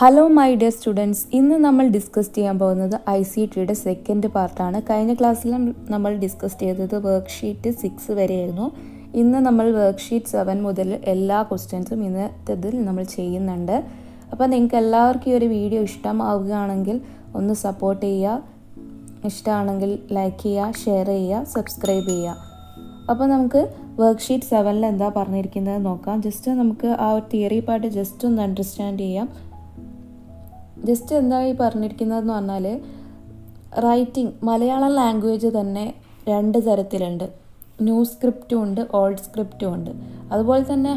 Hello my dear students, ഇന്ന് നമ്മൾ discuss ചെയ്യാൻ പോകുന്നത് ICTയുടെ സെക്കൻഡ് പാർട്ടാണ്. കഴിഞ്ഞ ക്ലാസ്സിൽ നമ്മൾ ഡിസ്കസ് ചെയ്തത് വർക്ക്ഷീറ്റ് 6 വരെയായിരുന്നു. ഇന്ന് നമ്മൾ വർക്ക്ഷീറ്റ് 7 മുതൽ എല്ലാ ക്വസ്റ്റ്യൻസും ഇന്നത്തേതിൽ നമ്മൾ ചെയ്യുന്നുണ്ട്. അപ്പോൾ നിങ്ങൾക്ക് എല്ലാവർക്കും ഈ ഒരു വീഡിയോ ഇഷ്ടമാവുകയാണെങ്കിൽ ഒന്ന് സപ്പോർട്ട് ചെയ്യുക, ഇഷ്ടമാണെങ്കിൽ ലൈക്ക് ചെയ്യുക, ഷെയർ ചെയ്യുക, സബ്സ്ക്രൈബ് ചെയ്യുക. അപ്പോൾ നമുക്ക് വർക്ക്ഷീറ്റ് 7ൽ എന്താ പറഞ്ഞിരിക്കുന്നത് നോക്കാം. ജസ്റ്റ് നമുക്ക് ആ ഒരു തിയറി പാർട്ട് ജസ്റ്റ് ഒന്ന് അണ്ടർസ്റ്റാൻഡ് ചെയ്യാം. ജസ്റ്റ് എന്താണ് ഈ പറഞ്ഞിരിക്കുന്നതെന്ന് പറഞ്ഞാൽ, റൈറ്റിംഗ് മലയാളം ലാംഗ്വേജ് തന്നെ രണ്ട് തരത്തിലുണ്ട്. ന്യൂ സ്ക്രിപ്റ്റും ഉണ്ട്, ഓൾഡ് സ്ക്രിപ്റ്റും ഉണ്ട്. അതുപോലെ തന്നെ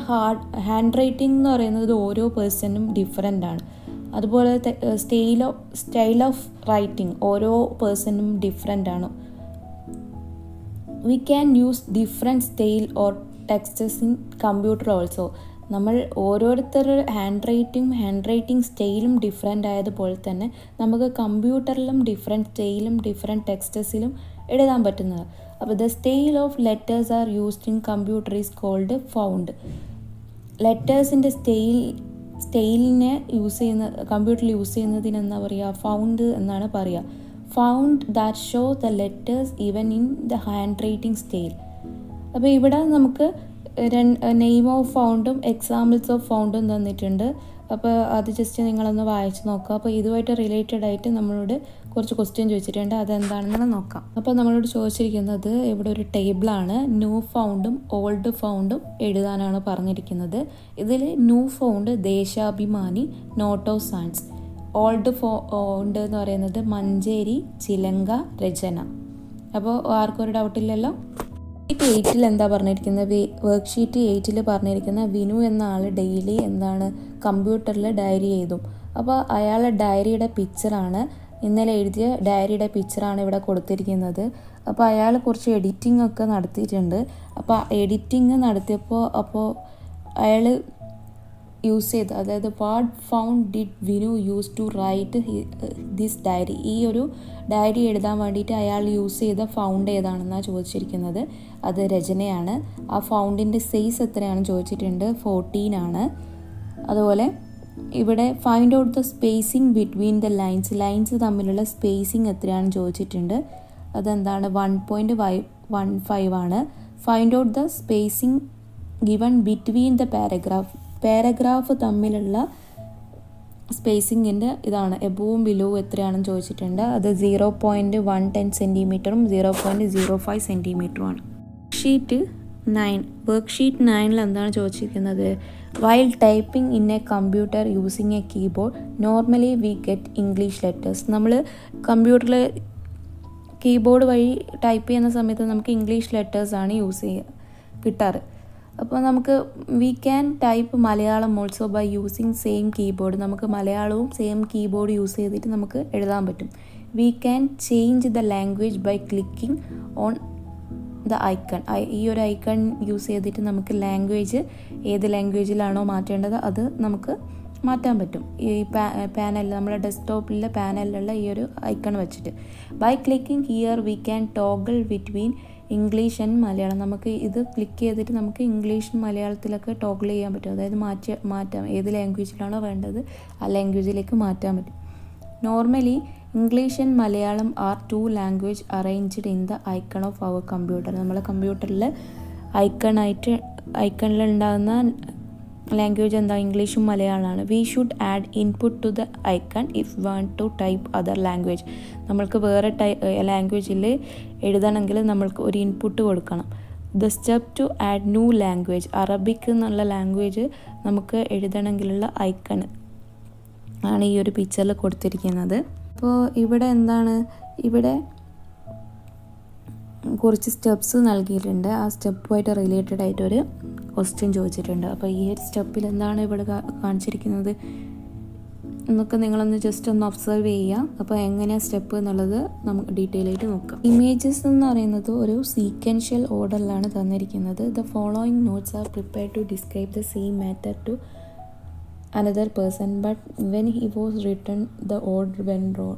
ഹാൻഡ് റൈറ്റിംഗ് എന്ന് പറയുന്നത് ഓരോ പേഴ്സണും ഡിഫറെൻ്റ് ആണ്. അതുപോലെ സ്റ്റൈൽ ഓഫ് റൈറ്റിംഗ് ഓരോ പേഴ്സണും ഡിഫറെൻ്റ് ആണ്. We can use different style or texts in computer also. നമ്മൾ ഓരോരുത്തരുടെ ഹാൻഡ് റൈറ്റിംഗ് സ്റ്റൈലും ഡിഫറെൻ്റ് ആയതുപോലെ തന്നെ നമുക്ക് കമ്പ്യൂട്ടറിലും ഡിഫറെൻറ്റ് സ്റ്റൈലും ഡിഫറെൻറ്റ് ടെക്സ്റ്റസിലും എഴുതാൻ പറ്റുന്നത്. അപ്പോൾ the style of letters are used in computer is called font. ലെറ്റേഴ്സിൻ്റെ സ്റ്റൈലിനെ യൂസ് ചെയ്യുന്ന കമ്പ്യൂട്ടറിൽ യൂസ് ചെയ്യുന്നതിന് എന്താ പറയുക, ഫൗണ്ട് എന്നാണ് പറയുക. Font that show the letters even in the hand writing style. അപ്പോൾ ഇവിടെ നമുക്ക് നെയിം ഓഫ് ഫൗണ്ടും എക്സാമ്പിൾസ് ഓഫ് ഫൗണ്ടും തന്നിട്ടുണ്ട്. അപ്പോൾ അത് ജസ്റ്റ് നിങ്ങളൊന്ന് വായിച്ച് നോക്കുക. അപ്പോൾ ഇതുമായിട്ട് റിലേറ്റഡ് ആയിട്ട് നമ്മളോട് കുറച്ച് ക്വസ്റ്റ്യൻ ചോദിച്ചിട്ടുണ്ട്, അതെന്താണെന്ന് നോക്കാം. അപ്പോൾ നമ്മളോട് ചോദിച്ചിരിക്കുന്നത് ഇവിടെ ഒരു ടേബിളാണ്. ന്യൂ ഫൗണ്ടും ഓൾഡ് ഫൗണ്ടും എഴുതാനാണ് പറഞ്ഞിരിക്കുന്നത്. ഇതിൽ new font Deshabhimani, note of science. Old font എന്ന് പറയുന്നത് മഞ്ചേരി, ചിലങ്ക, രചന. അപ്പോൾ ആർക്കും ഒരു ഡൗട്ടില്ലല്ലോ. വർക്ക്ഷീറ്റ് 8 എന്താ പറഞ്ഞിരിക്കുന്നത്, വർക്ക്ഷീറ്റ് 8 പറഞ്ഞിരിക്കുന്ന വിനു എന്ന ആൾ ഡെയിലി എന്താണ് കമ്പ്യൂട്ടറിൽ ഡയറി എഴുതും. അപ്പോൾ അയാളുടെ ഡയറിയുടെ പിക്ചറാണ്, ഇന്നലെ എഴുതിയ ഡയറിയുടെ പിക്ചറാണ് ഇവിടെ കൊടുത്തിരിക്കുന്നത്. അപ്പോൾ അയാൾ കുറച്ച് എഡിറ്റിംഗ് ഒക്കെ നടത്തിയിട്ടുണ്ട്. അപ്പോൾ എഡിറ്റിംഗ് നടത്തിയപ്പോൾ അയാൾ യൂസ് ചെയ്ത്, അതായത് what font did Vinu use to write this diary, ഈ ഒരു ഡയറി എഴുതാൻ വേണ്ടിയിട്ട് അയാൾ യൂസ് ചെയ്ത ഫൗണ്ട് ഏതാണെന്നാണ് ചോദിച്ചിരിക്കുന്നത്. അത് രചനയാണ്. ആ ഫൗണ്ടിൻ്റെ സൈസ് എത്രയാണെന്ന് ചോദിച്ചിട്ടുണ്ട്, 14 ആണ്. അതുപോലെ ഇവിടെ find out the spacing between the lines തമ്മിലുള്ള സ്പേസിങ് എത്രയാണെന്ന് ചോദിച്ചിട്ടുണ്ട്. അതെന്താണ്, 1.15 ആണ്. Find out the spacing given between the paragraph തമ്മിലുള്ള സ്പേസിങ്ങിൻ്റെ ഇതാണ്. എബോവും ബിലോവും എത്രയാണെന്ന് ചോദിച്ചിട്ടുണ്ട്. അത് 0.110 സെൻറ്റിമീറ്ററും 0.05 സെൻറ്റിമീറ്ററുമാണ്. വർക്ക്ഷീറ്റ് 9 എന്താണ് ചോദിച്ചിരിക്കുന്നത്, while typing in a computer using a keyboard normally we get English letters. നമ്മൾ കമ്പ്യൂട്ടറിൽ കീബോർഡ് വഴി ടൈപ്പ് ചെയ്യുന്ന സമയത്ത് നമുക്ക് ഇംഗ്ലീഷ് ലെറ്റേഴ്സാണ് കിട്ടാറ്. അപ്പോൾ നമുക്ക് we can type Malayalam also by using same keyboard. നമുക്ക് മലയാളവും സെയിം കീബോർഡ് യൂസ് ചെയ്തിട്ട് നമുക്ക് എഴുതാൻ പറ്റും. We can change the language by clicking on the icon. ഈ ഒരു ഐക്കൺ യൂസ് ചെയ്തിട്ട് നമുക്ക് ലാംഗ്വേജ് ഏത് ലാംഗ്വേജിലാണോ മാറ്റേണ്ടത് അത് നമുക്ക് മാറ്റാൻ പറ്റും. ഈ പാനൽ നമ്മുടെ ഡെസ്ക്ടോപ്പിലെ പാനലിലുള്ള ഈ ഒരു ഐക്കൺ വെച്ചിട്ട്. By clicking here we can toggle between English and Malayalam. നമുക്ക് ഇത് ക്ലിക്ക് ചെയ്തിട്ട് നമുക്ക് ഇംഗ്ലീഷും മലയാളത്തിലൊക്കെ ടോഗിൾ ചെയ്യാൻ പറ്റും. അതായത് മാറ്റാം, ഏത് ലാംഗ്വേജിലാണോ വേണ്ടത് ആ ലാംഗ്വേജിലേക്ക് മാറ്റാൻ പറ്റും. Normally English and Malayalam are 2 language arranged in the icon of our computer. നമ്മളെ കമ്പ്യൂട്ടറിൽ ഐക്കണിലുണ്ടാകുന്ന ലാംഗ്വേജ് എന്താ, ഇംഗ്ലീഷും മലയാളമാണ്. We should add input to the icon if want to type other language. നമ്മൾക്ക് വേറെ ലാംഗ്വേജിൽ എഴുതണമെങ്കിൽ നമ്മൾക്ക് ഒരു ഇൻപുട്ട് കൊടുക്കണം. The step to add new language, Arabic എന്നുള്ള ലാംഗ്വേജ് നമുക്ക് എഴുതണമെങ്കിലുള്ള ഐക്കൺ ആണ് ഈ ഒരു പിക്ചറിൽ കൊടുത്തിരിക്കുന്നത്. അപ്പോൾ ഇവിടെ എന്താണ്, ഇവിടെ കുറച്ച് സ്റ്റെപ്സ് നൽകിയിട്ടുണ്ട്. ആ സ്റ്റെപ്പുമായിട്ട് റിലേറ്റഡ് ആയിട്ടൊരു ക്വസ്റ്റ്യൻ ചോദിച്ചിട്ടുണ്ട്. അപ്പോൾ ഈ ഒരു സ്റ്റെപ്പിൽ എന്താണ് ഇവിടെ കാണിച്ചിരിക്കുന്നത് എന്നൊക്കെ നിങ്ങളൊന്ന് ജസ്റ്റ് ഒന്ന് ഒബ്സർവ് ചെയ്യുക. അപ്പോൾ എങ്ങനെയാണ് സ്റ്റെപ്പ് എന്നുള്ളത് നമുക്ക് ഡീറ്റെയിൽ ആയിട്ട് നോക്കാം. ഇമേജസ് എന്ന് പറയുന്നത് ഒരു സീക്വൻഷ്യൽ ഓർഡറിലാണ് തന്നിരിക്കുന്നത്. The following notes are prepare to describe the same matter to another person but when he was written the order went wrong.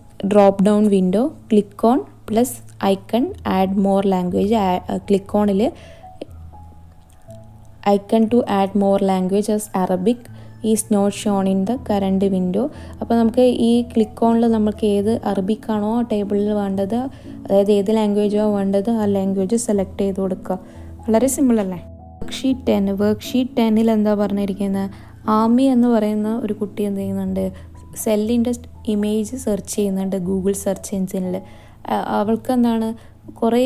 Drop down window click on plus icon add more language. Click ഓണിൽ icon to add more language as Arabic is not shown in the current window. അപ്പോൾ നമുക്ക് ഈ click ഓണിൽ നമുക്ക് ഏത് അറബിക്കാണോ ടേബിളിൽ വേണ്ടത്, അതായത് ഏത് ലാംഗ്വേജോ വേണ്ടത്, ആ ലാംഗ്വേജ് സെലക്ട് ചെയ്ത് കൊടുക്കുക. വളരെ സിമ്പിൾ അല്ലേ. വർക്ക്ഷീറ്റ് 10 വർക്ക്ഷീറ്റ് 10ൽ എന്താ പറഞ്ഞിരിക്കുന്നത്, ആമി എന്ന് പറയുന്ന ഒരു കുട്ടി എന്ത് ചെയ്യുന്നുണ്ട്, സെല്ലിൻ്റെ ഇമേജ് സെർച്ച് ചെയ്യുന്നുണ്ട് ഗൂഗിൾ സെർച്ച് എഞ്ചിനിൽ. അവൾക്ക് എന്താണ് കുറേ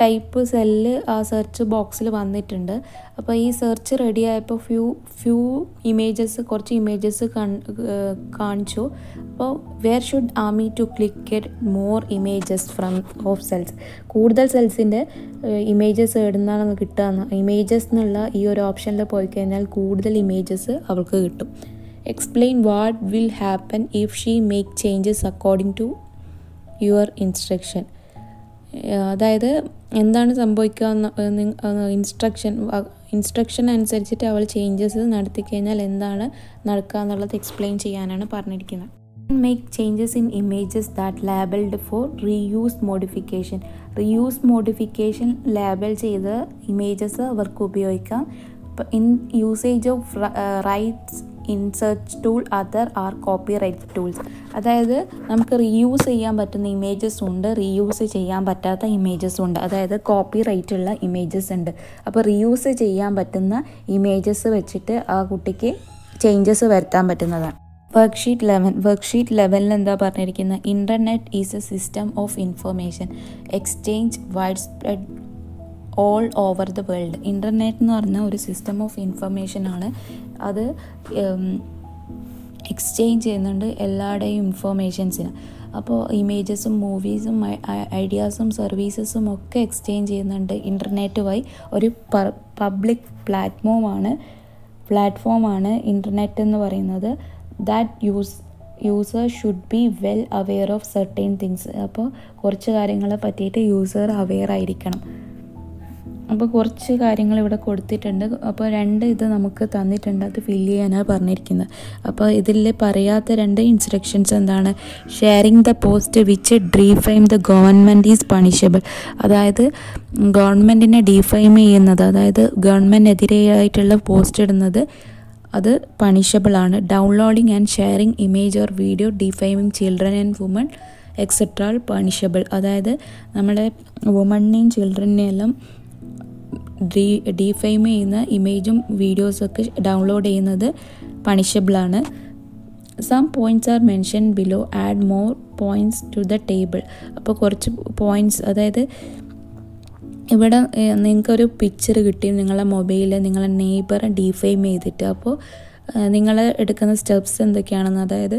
ടൈപ്പ് സെല്ല് ആ സെർച്ച് ബോക്സിൽ വന്നിട്ടുണ്ട്. അപ്പോൾ ഈ സെർച്ച് റെഡി ആയപ്പോൾ ഫ്യൂ ഇമേജസ്, കുറച്ച് ഇമേജസ് കാണിച്ചു. അപ്പോൾ where should Amy to click get more images from of cells. കൂടുതൽ സെൽസിൻ്റെ ഇമേജസ് എവിടുന്നാണ് കിട്ടുക, ഇമേജസ് എന്നുള്ള ഈ ഒരു ഓപ്ഷനിൽ പോയി കഴിഞ്ഞാൽ കൂടുതൽ ഇമേജസ് അവൾക്ക് കിട്ടും. Explain what will happen if she make changes according to your instruction. അതായത് എന്താണ് സംഭവിക്കുക എന്ന് ഇൻസ്ട്രക്ഷൻ അനുസരിച്ചിട്ട് അവൾ ചേഞ്ചസ് നടത്തിക്കഴിഞ്ഞാൽ എന്താണ് നടക്കുക എന്നുള്ളത് എക്സ്പ്ലെയിൻ ചെയ്യാനാണ് പറഞ്ഞിരിക്കുന്നത്. Make changes in images that labelled for reuse modification. Reuse modification label ചെയ്ത ഇമേജസ് അവർക്ക് ഉപയോഗിക്കാം. In usage of rights in search tool other are copy right tools. അതായത് നമുക്ക് റീയൂസ് ചെയ്യാൻ പറ്റുന്ന ഇമേജസ് ഉണ്ട്, റീയൂസ് ചെയ്യാൻ പറ്റാത്ത ഇമേജസ് ഉണ്ട്, അതായത് കോപ്പി റൈറ്റുള്ള ഇമേജസ് ഉണ്ട്. അപ്പോൾ റീയൂസ് ചെയ്യാൻ പറ്റുന്ന ഇമേജസ് വെച്ചിട്ട് ആ കുട്ടിക്ക് ചേഞ്ചസ് വരുത്താൻ പറ്റുന്നതാണ്. വർക്ക്ഷീറ്റ് 11 എന്താ പറഞ്ഞിരിക്കുന്നത്, internet is a system of information exchange wide spread all over the world. Internet എന്ന് പറഞ്ഞ ഒരു സിസ്റ്റം ഓഫ് ഇൻഫർമേഷനാണ്, അത് എക്സ്ചേഞ്ച് ചെയ്യുന്നുണ്ട് എല്ലാവരുടെയും ഇൻഫോർമേഷൻസിന്. അപ്പോൾ ഇമേജസും മൂവീസും ഐഡിയാസും സർവീസസും ഒക്കെ എക്സ്ചേഞ്ച് ചെയ്യുന്നുണ്ട് ഇൻ്റർനെറ്റുമായി. ഒരു പബ്ലിക് പ്ലാറ്റ്ഫോമാണ് ഇൻ്റർനെറ്റ് എന്ന് പറയുന്നത്. That user should be well aware of certain things. അപ്പോൾ കുറച്ച് കാര്യങ്ങളെ പറ്റിയിട്ട് യൂസർ അവെയർ ആയിരിക്കണം. അപ്പോൾ കുറച്ച് കാര്യങ്ങൾ ഇവിടെ കൊടുത്തിട്ടുണ്ട്. അപ്പോൾ രണ്ട് ഇത് നമുക്ക് തന്നിട്ടുണ്ട്, അത് ഫില്ല് ചെയ്യാനാണ് പറഞ്ഞിരിക്കുന്നത്. അപ്പോൾ ഇതിൽ പറയാത്ത രണ്ട് ഇൻസ്ട്രക്ഷൻസ് എന്താണ്, sharing the post which defame the government is punishable. അതായത് ഗവൺമെൻറ്റിനെ ഡീഫെയിം ചെയ്യുന്നത്, അതായത് ഗവൺമെൻറ്റിനെതിരെയായിട്ടുള്ള പോസ്റ്റ് ഇടുന്നത്, അത് പണിഷബിളാണ്. Downloading and sharing image or video defaming children and woman etcetera punishable. അതായത് നമ്മുടെ വുമണിനെയും ചിൽഡ്രനെയെല്ലാം ഡീഫെയിം ചെയ്യുന്ന ഇമേജും വീഡിയോസൊക്കെ ഡൗൺലോഡ് ചെയ്യുന്നത് പണിഷബിളാണ്. Some points are mention below add more points to the table. അപ്പോൾ കുറച്ച് പോയിൻറ്റ്സ്, അതായത് ഇവിടെ നിങ്ങൾക്കൊരു പിക്ചർ കിട്ടി നിങ്ങളുടെ മൊബൈലിൽ നിങ്ങളുടെ നെയ്ബറെ ഡീഫെയിം ചെയ്തിട്ട്. അപ്പോൾ നിങ്ങൾ എടുക്കുന്ന സ്റ്റെപ്സ് എന്തൊക്കെയാണെന്ന്, അതായത്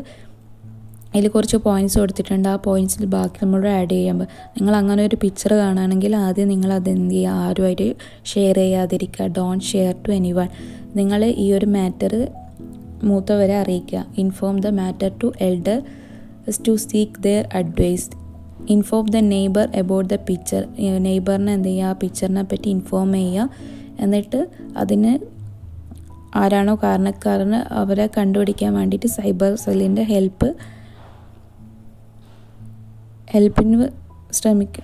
അതിൽ കുറച്ച് പോയിൻറ്റ്സ് കൊടുത്തിട്ടുണ്ട്, ആ പോയിൻറ്റ്സിൽ ബാക്കി നമ്മളോട് ആഡ് ചെയ്യുമ്പോൾ നിങ്ങൾ അങ്ങനെ ഒരു പിക്ചർ കാണുകയാണെങ്കിൽ ആദ്യം നിങ്ങൾ അതെന്ത് ചെയ്യുക, ആരുമായിട്ട് ഷെയർ ചെയ്യാതിരിക്കുക. Don't share to anyone. നിങ്ങൾ ഈ ഒരു മാറ്റർ മൂത്തവരെ അറിയിക്കുക. Inform the matter to elder to seek their advice. Inform the neighbour about the picture. നെയ്ബറിനെ എന്ത് ചെയ്യുക, ആ പിക്ചറിനെ പറ്റി ഇൻഫോം ചെയ്യുക. എന്നിട്ട് അതിന് ആരാണോ കാരണക്കാരന് അവരെ കണ്ടുപിടിക്കാൻ വേണ്ടിയിട്ട് സൈബർ സെല്ലിൻ്റെ ഹെൽപ്പിന് ശ്രമിക്കുക.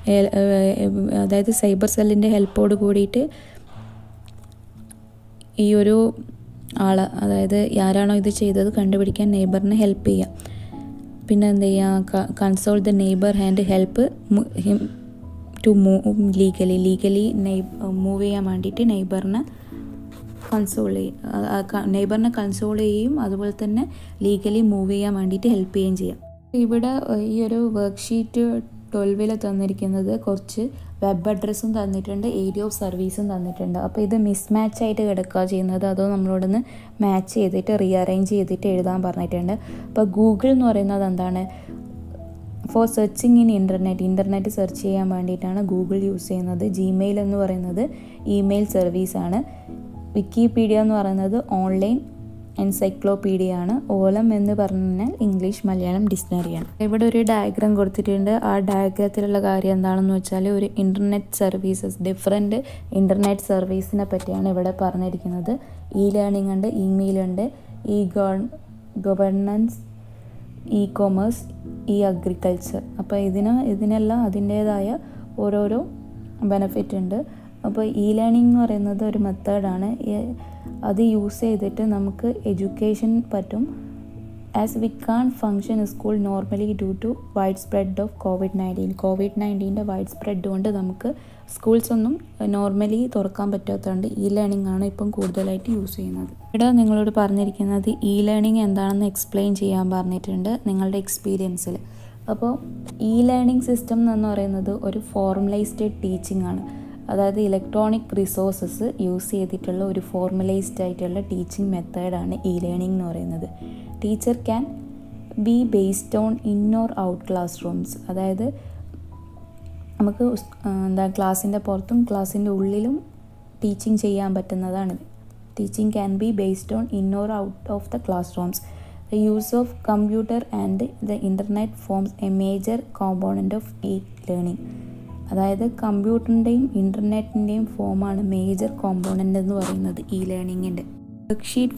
അതായത് സൈബർ സെല്ലിൻ്റെ ഹെൽപ്പോട് കൂടിയിട്ട് ഈ ഒരു ആൾ, അതായത് ആരാണോ ഇത് ചെയ്തത് കണ്ടുപിടിക്കാൻ നെയ്ബറിനെ ഹെൽപ്പ് ചെയ്യുക. പിന്നെ എന്ത് ചെയ്യുക, console the neighbour and help him to move legally move ചെയ്യാൻ വേണ്ടിയിട്ട് നെയ്ബറിനെ കൺസോൾ ചെയ്യുകയും അതുപോലെ തന്നെ ലീഗലി മൂവ് ചെയ്യാൻ വേണ്ടിയിട്ട് ഹെൽപ്പ് ചെയ്യുകയും ചെയ്യാം. ഇവിടെ ഈ ഒരു വർക്ക്ഷീറ്റ് 12ൽ തന്നിരിക്കുന്നത് കുറച്ച് വെബ് അഡ്രസ്സും തന്നിട്ടുണ്ട്, ഏരിയ ഓഫ് സർവീസും തന്നിട്ടുണ്ട്. അപ്പോൾ ഇത് മിസ്മാച്ച് ആയിട്ട് കിടക്കുക ചെയ്യുന്നത്, അതോ നമ്മളോടൊന്ന് മാച്ച് ചെയ്തിട്ട് റീഅറേഞ്ച് ചെയ്തിട്ട് എഴുതാൻ പറഞ്ഞിട്ടുണ്ട്. അപ്പോൾ ഗൂഗിൾ എന്ന് പറയുന്നത് എന്താണ്, for searching in internet search ചെയ്യാൻ വേണ്ടിയിട്ടാണ് ഗൂഗിൾ യൂസ് ചെയ്യുന്നത്. ജിമെയിൽ എന്ന് പറയുന്നത് ഇമെയിൽ സർവീസാണ്. വിക്കിപീഡിയ എന്ന് പറയുന്നത് ഓൺലൈൻ encyclopedia ആണ്. ഓലം എന്ന് പറഞ്ഞു കഴിഞ്ഞാൽ ഇംഗ്ലീഷ് മലയാളം ഡിക്ഷണറിയാണ്. ഇവിടെ ഒരു ഡയഗ്രാം കൊടുത്തിട്ടുണ്ട്. ആ ഡയഗ്രാമിലുള്ള കാര്യം എന്താണെന്ന് വെച്ചാൽ ഒരു ഇൻ്റർനെറ്റ് സർവീസസ്, ഡിഫറെൻറ്റ് ഇൻ്റർനെറ്റ് സർവീസിനെ പറ്റിയാണ് ഇവിടെ പറഞ്ഞിരിക്കുന്നത്. ഇ ലേണിംഗ് ഉണ്ട്, ഇമെയിൽ ഉണ്ട്, e governance, e commerce, e agriculture. അപ്പോൾ ഇതിനെല്ലാം അതിൻ്റേതായ ഓരോരോ ബെനഫിറ്റ് ഉണ്ട്. അപ്പോൾ ഇ ലേണിംഗ് എന്ന് പറയുന്നത് ഒരു മെത്തേഡാണ്. അത് യൂസ് ചെയ്തിട്ട് നമുക്ക് എഡ്യൂക്കേഷൻ പറ്റും. As we can't function school normally due to wide spread of COVID-19. COVID-19ൻ്റെ വൈഡ് സ്പ്രെഡ് കൊണ്ട് നമുക്ക് സ്കൂൾസ് ഒന്നും നോർമലി തുറക്കാൻ പറ്റാത്തതുകൊണ്ട് ഇ ലേണിംഗ് ആണ് ഇപ്പം കൂടുതലായിട്ട് യൂസ് ചെയ്യുന്നത്. ഇവിടെ നിങ്ങളോട് പറഞ്ഞിരിക്കുന്നത് ഇ ലേണിംഗ് എന്താണെന്ന് എക്സ്പ്ലെയിൻ ചെയ്യാൻ പറഞ്ഞിട്ടുണ്ട് നിങ്ങളുടെ എക്സ്പീരിയൻസിൽ. അപ്പോൾ ഇ ലേണിംഗ് സിസ്റ്റം എന്ന് പറയുന്നത് ഒരു ഫോർമലൈസ്ഡ് ടീച്ചിങ് ആണ്. അതായത് ഇലക്ട്രോണിക് റിസോഴ്സസ് യൂസ് ചെയ്തിട്ടുള്ള ഒരു ഫോർമലൈസ്ഡ് ആയിട്ടുള്ള ടീച്ചിങ് മെത്തേഡാണ് ഇ ലേണിംഗ് എന്ന് പറയുന്നത്. Teacher can be based on in or out class rooms. അതായത് നമുക്ക് ക്ലാസ്സിൻ്റെ പുറത്തും ക്ലാസ്സിൻ്റെ ഉള്ളിലും ടീച്ചിങ് ചെയ്യാൻ പറ്റുന്നതാണിത്. Teaching can be based on in or out of the class rooms. The use of computer and the internet forms a major component of e learning. അതായത് കമ്പ്യൂട്ടറിൻ്റെയും ഇൻ്റർനെറ്റിൻ്റെയും ഫോമാണ് മേജർ കോമ്പോണൻ്റ് എന്ന് പറയുന്നത് ഇ ലേണിങ്ങിൻ്റെ. വർക്ക്ഷീറ്റ്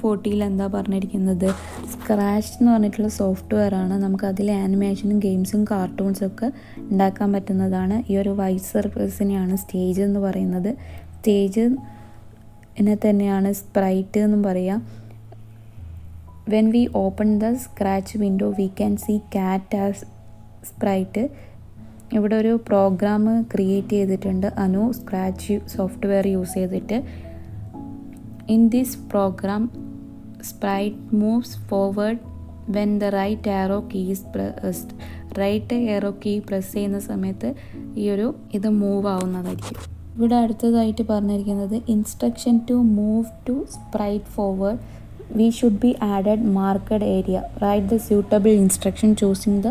14 എന്താ പറഞ്ഞിരിക്കുന്നത്? സ്ക്രാച്ച് എന്ന് പറഞ്ഞിട്ടുള്ള സോഫ്റ്റ്വെയറാണ്. നമുക്ക് അതിൽ ആനിമേഷനും ഗെയിംസും കാർട്ടൂൺസൊക്കെ ഉണ്ടാക്കാൻ പറ്റുന്നതാണ്. ഈ ഒരു വൈറ്റ് സർഫസിനെയാണ് സ്റ്റേജ് എന്ന് പറയുന്നത്. സ്റ്റേജിനെ തന്നെയാണ് സ്പ്രൈറ്റ് എന്നും പറയുക. When we open the Scratch window we can see cat as sprite. ഇവിടെ ഒരു പ്രോഗ്രാം ക്രിയേറ്റ് ചെയ്തിട്ടുണ്ട് അനു സ്ക്രാച്ച് സോഫ്റ്റ്വെയർ യൂസ് ചെയ്തിട്ട്. In this program sprite moves forward when the right arrow key is pressed. Right arrow key press ചെയ്യുന്ന സമയത്ത് ഈ ഒരു ഇത് move ആവുന്നതായിരിക്കും. ഇവിടെ അടുത്തതായിട്ട് പറഞ്ഞിരിക്കുന്നത് instruction to move to sprite forward we should be added marked area. Write the suitable instruction using the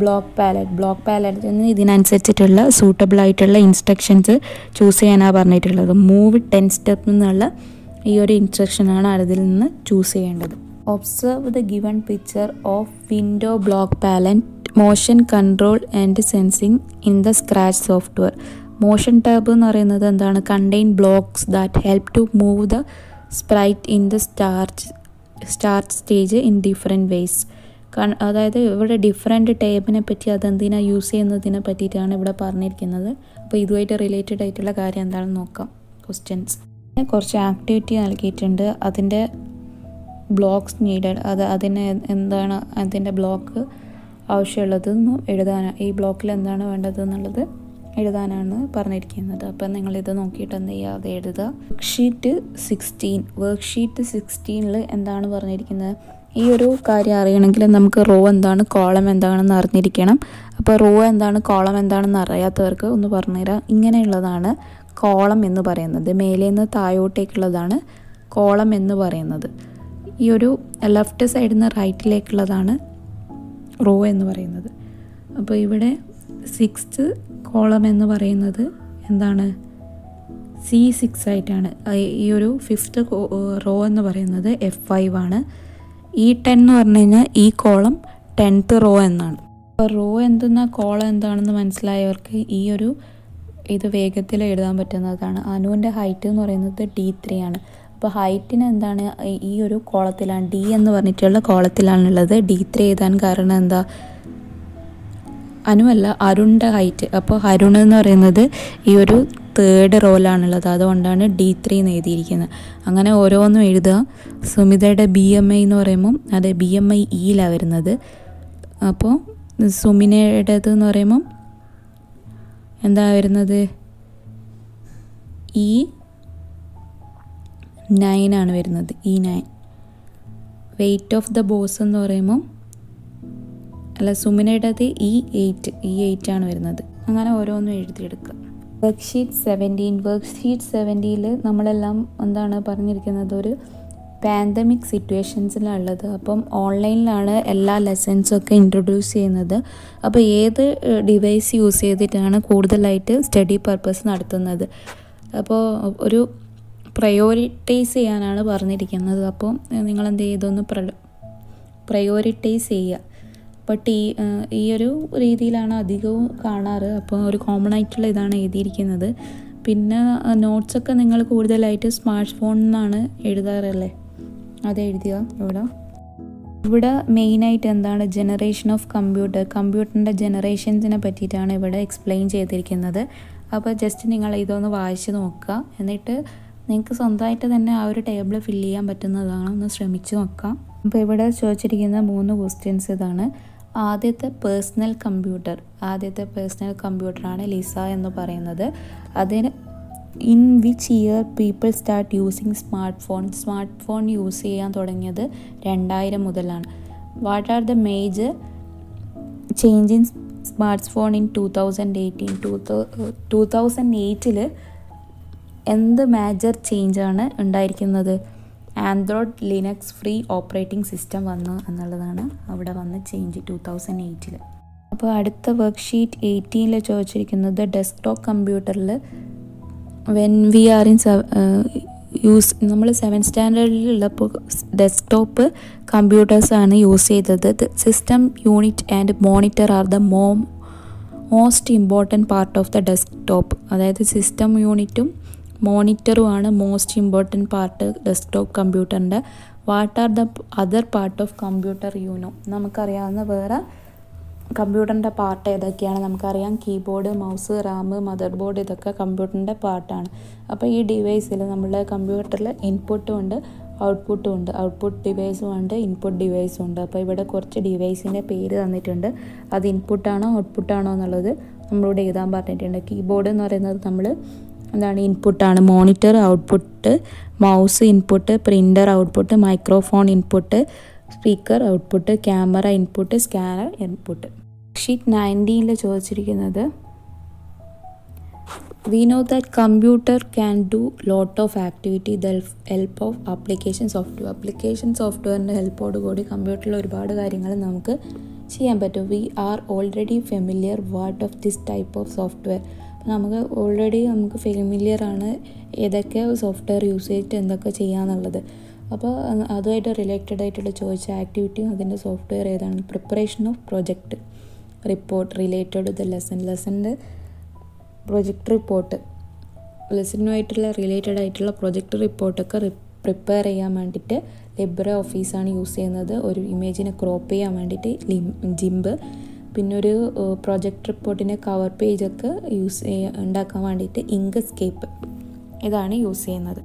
block palette. Block പാലറ്റിൽ നിന്ന് ഇതിനനുസരിച്ചിട്ടുള്ള സൂട്ടബിൾ ആയിട്ടുള്ള ഇൻസ്ട്രക്ഷൻസ് ചൂസ് ചെയ്യാനാണ് പറഞ്ഞിട്ടുള്ളത്. മൂവ് 10 സ്റ്റെപ്പ് എന്നുള്ള ഈ ഒരു ഇൻസ്ട്രക്ഷനാണ് അതിൽ നിന്ന് ചൂസ് ചെയ്യേണ്ടത്. Observe the given picture of window, block palette, motion, control and sensing in the Scratch software. Motion tab എന്ന് പറയുന്നത് എന്താണ്? Contain blocks that help to move the sprite in the start stage in different ways. അതായത് ഇവിടെ different ടേബിനെ പറ്റി അതെന്തിനാണ് use ചെയ്യുന്നതിനെ പറ്റിയിട്ടാണ് ഇവിടെ പറഞ്ഞിരിക്കുന്നത്. അപ്പോൾ ഇതുമായിട്ട് റിലേറ്റഡ് ആയിട്ടുള്ള കാര്യം എന്താണെന്ന് നോക്കാം. ക്വസ്റ്റ്യൻസ് കുറച്ച് ആക്ടിവിറ്റി നൽകിയിട്ടുണ്ട്. അതിൻ്റെ ബ്ലോക്സ് നീഡഡ്, അതിന് എന്താണ് അതിൻ്റെ ബ്ലോക്ക് ആവശ്യമുള്ളതെന്ന് എഴുതാനാണ്. ഈ ബ്ലോക്കിൽ എന്താണ് വേണ്ടതെന്നുള്ളത് എഴുതാനാണ് പറഞ്ഞിരിക്കുന്നത്. അപ്പം നിങ്ങളിത് നോക്കിയിട്ട് എന്ത് ചെയ്യുക, അത് എഴുതുക. വർക്ക്ഷീറ്റ് 16 എന്താണ് പറഞ്ഞിരിക്കുന്നത്? ഈ ഒരു കാര്യം അറിയണമെങ്കിൽ നമുക്ക് റോ എന്താണ് കോളം എന്താണെന്ന് അറിഞ്ഞിരിക്കണം. അപ്പോൾ റോ എന്താണ് കോളം എന്താണെന്ന് അറിയാത്തവർക്ക് ഒന്ന് പറഞ്ഞുതരാം. ഇങ്ങനെയുള്ളതാണ് കോളം എന്ന് പറയുന്നത്. മേലേന്ന് താഴോട്ടേക്കുള്ളതാണ് കോളം എന്ന് പറയുന്നത്. ഈ ഒരു ലെഫ്റ്റ് സൈഡിൽ നിന്ന് റൈറ്റിലേക്കുള്ളതാണ് റോ എന്ന് പറയുന്നത്. അപ്പോൾ ഇവിടെ 6th കോളം എന്ന് പറയുന്നത് എന്താണ്? C6 ആയിട്ടാണ്. ഈ ഒരു 5th റോ എന്ന് പറയുന്നത് F5 ആണ്. E10 എന്ന് പറഞ്ഞു കഴിഞ്ഞാൽ ഈ കോളം 10th റോ എന്നാണ്. അപ്പോൾ റോ എന്തെന്നാ കോളം എന്താണെന്ന് മനസ്സിലായവർക്ക് ഈ ഒരു ഇത് വേഗത്തിൽ എഴുതാൻ പറ്റുന്നതാണ്. അനുവിൻ്റെ ഹൈറ്റ് എന്ന് പറയുന്നത് D3 ആണ്. അപ്പോൾ ഹൈറ്റിന് എന്താണ്? ഈ ഒരു കോളത്തിലാണ്, D എന്ന് പറഞ്ഞിട്ടുള്ള കോളത്തിലാണുള്ളത്. D3 എഴുതാൻ കാരണം എന്താ? അനുവല്ല, അരുണിൻ്റെ ഹൈറ്റ്. അപ്പോൾ അരുൺ എന്ന് പറയുന്നത് ഈ ഒരു 3rd റോയിലാണുള്ളത്. അതുകൊണ്ടാണ് D3 എന്ന് എഴുതിയിരിക്കുന്നത്. അങ്ങനെ ഓരോന്നും എഴുതുക. സുമിതയുടെ BMI എന്ന് പറയുമ്പം അത് BMI E-ലാണ് വരുന്നത്. അപ്പോൾ സുമിനയുടേത് എന്ന് പറയുമ്പം എന്താ വരുന്നത്? E9 ആണ് വരുന്നത്. E9. Weight of the boss എന്ന് പറയുമ്പം സുമിനയുടേത് E8 ആണ് വരുന്നത്. അങ്ങനെ ഓരോന്നും എഴുതിയെടുക്കുക. വർക്ക്ഷീറ്റ് 17 നമ്മളെല്ലാം എന്താണ് പറഞ്ഞിരിക്കുന്നത്? ഒരു പാൻഡമിക് സിറ്റുവേഷൻസിലാണുള്ളത്. അപ്പം ഓൺലൈനിലാണ് എല്ലാ ലെസൺസൊക്കെ ഇൻട്രൊഡ്യൂസ് ചെയ്യുന്നത്. അപ്പോൾ ഏത് ഡിവൈസ് യൂസ് ചെയ്തിട്ടാണ് കൂടുതലായിട്ട് സ്റ്റഡി പർപ്പസ് നടത്തുന്നത്? അപ്പോൾ ഒരു പ്രയോറിറ്റൈസ് ചെയ്യാനാണ് പറഞ്ഞിരിക്കുന്നത്. അപ്പോൾ നിങ്ങളെന്ത് ചെയ്തൊന്ന് പ്രയോറിറ്റൈസ് ചെയ്യുക. അപ്പോൾ ഈ ഒരു രീതിയിലാണ് അധികവും കാണാറ്. അപ്പോൾ ഒരു കോമൺ ആയിട്ടുള്ള ഇതാണ് എഴുതിയിരിക്കുന്നത്. പിന്നെ നോട്ട്സൊക്കെ നിങ്ങൾ കൂടുതലായിട്ട് സ്മാർട്ട് ഫോണിൽ നിന്നാണ് എഴുതാറല്ലേ, അത് എഴുതുക. ഇവിടെ മെയിനായിട്ട് എന്താണ് ജനറേഷൻ ഓഫ് കമ്പ്യൂട്ടറിൻ്റെ ജനറേഷൻസിനെ പറ്റിയിട്ടാണ് ഇവിടെ എക്സ്പ്ലെയിൻ ചെയ്തിരിക്കുന്നത്. അപ്പോൾ ജസ്റ്റ് നിങ്ങൾ ഇതൊന്ന് വായിച്ച് നോക്കുക, എന്നിട്ട് നിങ്ങൾക്ക് സ്വന്തമായിട്ട് തന്നെ ആ ഒരു ടേബിൾ ഫില്ല് ചെയ്യാൻ പറ്റുന്നതാണ്, ഒന്ന് ശ്രമിച്ച് നോക്കാം. അപ്പോൾ ഇവിടെ ചോദിച്ചിരിക്കുന്ന 3 ക്വസ്റ്റ്യൻസ് ഇതാണ്. ആദ്യത്തെ പേഴ്സണൽ കമ്പ്യൂട്ടറാണ് ലിസ എന്ന് പറയുന്നത്. അതിന് in which year people start using smart phone use ചെയ്യാൻ തുടങ്ങിയത് 2000 മുതലാണ്. What are the major change in smart phone in 2018? 2008 എന്ത് മേജർ ചേഞ്ചാണ് ഉണ്ടായിരിക്കുന്നത്? Android Linux free operating system വന്നു എന്നുള്ളതാണ് അവിടെ വന്ന ചേഞ്ച് 2008. അപ്പോൾ അടുത്ത വർക്ക്ഷീറ്റ് 18 ചോദിച്ചിരിക്കുന്നത് ഡെസ്ക്ടോപ്പ് കമ്പ്യൂട്ടറിൽ when we are in use നമ്മൾ 7th സ്റ്റാൻഡേർഡിലുള്ളപ്പോൾ ഡെസ്ക്ടോപ്പ് കമ്പ്യൂട്ടേഴ്സാണ് യൂസ് ചെയ്തത്. System unit and monitor are the most important part of the desktop. അതായത് സിസ്റ്റം യൂണിറ്റും മോണിറ്ററുമാണ് മോസ്റ്റ് ഇമ്പോർട്ടൻറ്റ് പാർട്ട് ഡെസ്ക്ടോപ്പ് കമ്പ്യൂട്ടറിൻ്റെ. What are the other part of computer you know? നമുക്കറിയാവുന്ന വേറെ കമ്പ്യൂട്ടറിൻ്റെ പാർട്ട് ഏതൊക്കെയാണ് നമുക്കറിയാം. Keyboard, mouse, RAM, motherboard, ഇതൊക്കെ കമ്പ്യൂട്ടറിൻ്റെ പാർട്ടാണ്. അപ്പോൾ ഈ ഡിവൈസിൽ നമ്മുടെ കമ്പ്യൂട്ടറിൽ ഇൻപുട്ടും ഉണ്ട്, ഔട്ട്പുട്ടും ഉണ്ട്. ഔട്ട്പുട്ട് ഡിവൈസും ഉണ്ട്, ഇൻപുട്ട് ഡിവൈസും ഉണ്ട്. അപ്പോൾ ഇവിടെ കുറച്ച് ഡിവൈസിൻ്റെ പേര് തന്നിട്ടുണ്ട്. അത് ഇൻപുട്ടാണോ ഔട്ട്പുട്ടാണോ എന്നുള്ളത് നമ്മളിവിടെ എഴുതാൻ പറഞ്ഞിട്ടുണ്ട്. കീബോർഡ് എന്ന് പറയുന്നത് നമ്മൾ എന്താണ് ഇൻപുട്ടാണ്, monitor output, mouse input, printer output, microphone input, speaker output, camera input, scanner input. Worksheet 19 ചോദിച്ചിരിക്കുന്നത് we know that computer can do lot of activity the help of application സോഫ്റ്റ്വെയറിൻ്റെ ഹെൽപ്പോടുകൂടി കമ്പ്യൂട്ടറിൽ ഒരുപാട് കാര്യങ്ങൾ നമുക്ക് ചെയ്യാൻ പറ്റും. We are already familiar what of this type of software. നമുക്ക് ഓൾറെഡി ഫെമിലിയറാണ് ഏതൊക്കെ സോഫ്റ്റ്വെയർ യൂസ് ചെയ്തിട്ട് എന്തൊക്കെ ചെയ്യാന്നുള്ളത്. അപ്പോൾ അതുമായിട്ട് റിലേറ്റഡ് ആയിട്ടുള്ള ചോദിച്ച ആക്ടിവിറ്റിയും അതിൻ്റെ സോഫ്റ്റ്വെയർ ഏതാണ്? Preparation of project report related to the ലെസൻ്റെ പ്രൊജക്റ്റ് റിപ്പോർട്ട്, ലെസനുമായിട്ടുള്ള റിലേറ്റഡ് ആയിട്ടുള്ള പ്രൊജക്റ്റ് റിപ്പോർട്ടൊക്കെ പ്രിപ്പയർ ചെയ്യാൻ വേണ്ടിയിട്ട് ലിബ്രെ ഓഫീസാണ് യൂസ് ചെയ്യുന്നത്. ഒരു ഇമേജിനെ ക്രോപ്പ് ചെയ്യാൻ വേണ്ടിയിട്ട് ജിംബ്, പിന്നൊരു പ്രൊജക്റ്റ് റിപ്പോർട്ടിൻ്റെ കവർ പേജൊക്കെ ഉണ്ടാക്കാൻ വേണ്ടിയിട്ട് ഇങ്ക് സ്കേപ്പ്, ഇതാണ് യൂസ് ചെയ്യുന്നത്.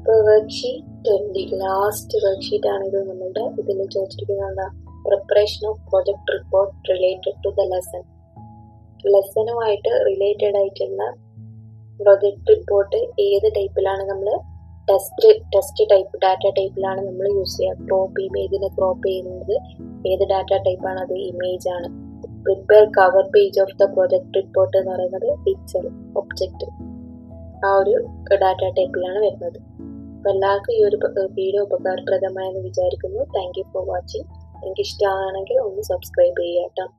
ലാസ്റ്റ് വർക്ക്ഷീറ്റ് ആണിത്. നമ്മളുടെ ഇതിൽ ചോദിച്ചിരിക്കുന്നത് എന്താ? Preparation of project report related to the ലെസനുമായിട്ട് റിലേറ്റഡ് ആയിട്ടുള്ള പ്രൊജക്ട് റിപ്പോർട്ട് ഏത് ടൈപ്പിലാണ് നമ്മൾ ടെസ്റ്റ് ടൈപ്പ് ഡാറ്റ ടൈപ്പിലാണ് നമ്മൾ യൂസ് ചെയ്യുക. ഇമേജിനെ ക്രോപ്പ് ചെയ്യുന്നത് ഏത് ഡാറ്റ ടൈപ്പാണ്? അത് ഇമേജ് ആണ്. Prepare cover page of the project report എന്ന് പറയുന്നത് പിക്ചർ ഒബ്ജക്റ്റ്, ആ ഒരു ഡാറ്റ ടൈപ്പിലാണ് വരുന്നത്. അപ്പോൾ എല്ലാവർക്കും ഈ ഒരു വീഡിയോ ഉപകാരപ്രദമായെന്ന് വിചാരിക്കുന്നു. Thank you for watching. എനിക്ക് ഇഷ്ടമാണെങ്കിൽ ഒന്ന് സബ്സ്ക്രൈബ് ചെയ്യാം കേട്ടോ.